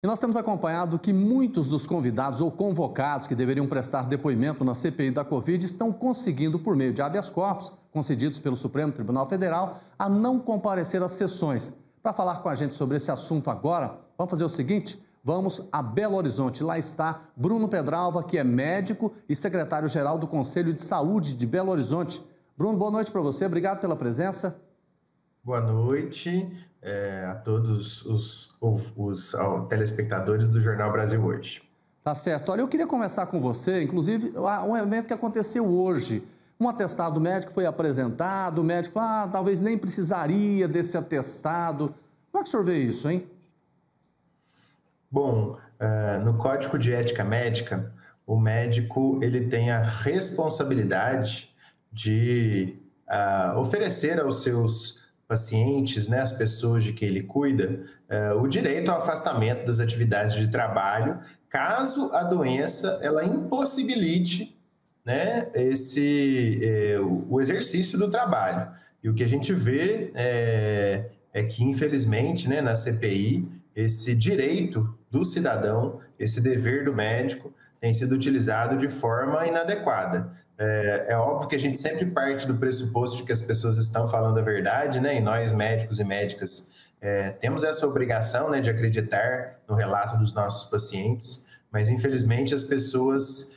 E nós temos acompanhado que muitos dos convidados ou convocados que deveriam prestar depoimento na CPI da Covid estão conseguindo, por meio de habeas corpus, concedidos pelo Supremo Tribunal Federal, a não comparecer às sessões. Para falar com a gente sobre esse assunto agora, vamos fazer o seguinte, vamos a Belo Horizonte. Lá está Bruno Pedralva, que é médico e secretário-geral do Conselho de Saúde de Belo Horizonte. Bruno, boa noite para você, obrigado pela presença. Boa noite a todos os telespectadores do Jornal Brasil Hoje. Tá certo. Olha, eu queria conversar com você, inclusive, um evento que aconteceu hoje. Um atestado médico foi apresentado, o médico falou, talvez nem precisaria desse atestado. Como é que o senhor vê isso, hein? Bom, no Código de Ética Médica, o médico ele tem a responsabilidade de oferecer aos seus pacientes, né, as pessoas de que ele cuida, o direito ao afastamento das atividades de trabalho, caso a doença ela impossibilite, né, o exercício do trabalho. E o que a gente vê é que, infelizmente, né, na CPI, esse direito do cidadão, esse dever do médico, tem sido utilizado de forma inadequada. É óbvio que a gente sempre parte do pressuposto de que as pessoas estão falando a verdade, né? E nós, médicos e médicas, temos essa obrigação, né, de acreditar no relato dos nossos pacientes, mas infelizmente as pessoas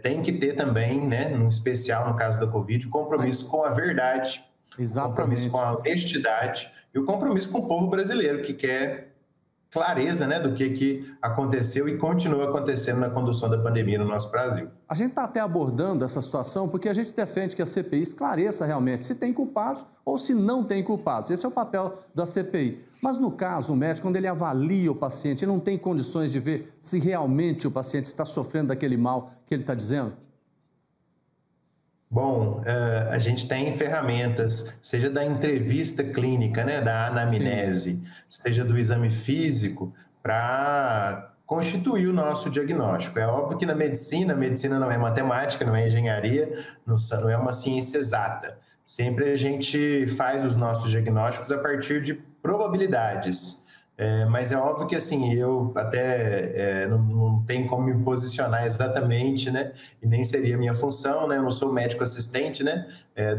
têm que ter também, né, no especial no caso da Covid, o compromisso com a verdade, o compromisso com a honestidade e o compromisso com o povo brasileiro, que quer clareza, né, do que aconteceu e continua acontecendo na condução da pandemia no nosso Brasil. A gente está até abordando essa situação porque a gente defende que a CPI esclareça realmente se tem culpados ou se não tem culpados. Esse é o papel da CPI. Mas no caso, o médico, quando ele avalia o paciente, ele não tem condições de ver se realmente o paciente está sofrendo daquele mal que ele está dizendo? Bom, a gente tem ferramentas, seja da entrevista clínica, né, da anamnese, sim, seja do exame físico, para constituir o nosso diagnóstico. É óbvio que na medicina, a medicina não é matemática, não é engenharia, não é uma ciência exata. Sempre a gente faz os nossos diagnósticos a partir de probabilidades. Mas é óbvio que, assim, eu até não tenho como me posicionar exatamente, né? E nem seria minha função, né? Eu não sou médico assistente, né?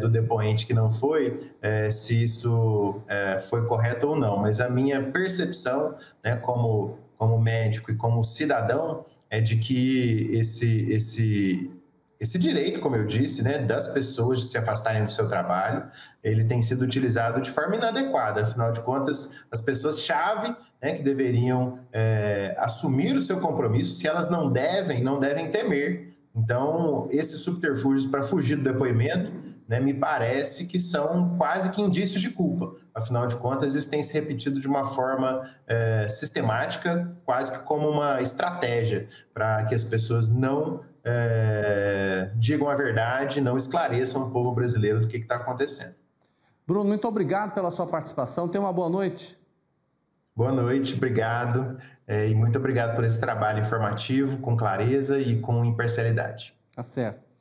Do depoente que não foi, se isso foi correto ou não. Mas a minha percepção, né, como médico e como cidadão, é de que esse direito, como eu disse, né, das pessoas de se afastarem do seu trabalho, ele tem sido utilizado de forma inadequada. Afinal de contas, as pessoas-chave, né, que deveriam assumir o seu compromisso, se elas não devem temer. Então, esses subterfúgios para fugir do depoimento, né, me parece que são quase que indícios de culpa. Afinal de contas, isso tem se repetido de uma forma sistemática, quase que como uma estratégia para que as pessoas não digam a verdade, não esclareçam o povo brasileiro do que está acontecendo. Bruno, muito obrigado pela sua participação. Tenha uma boa noite. Boa noite, obrigado. E muito obrigado por esse trabalho informativo, com clareza e com imparcialidade. Tá certo.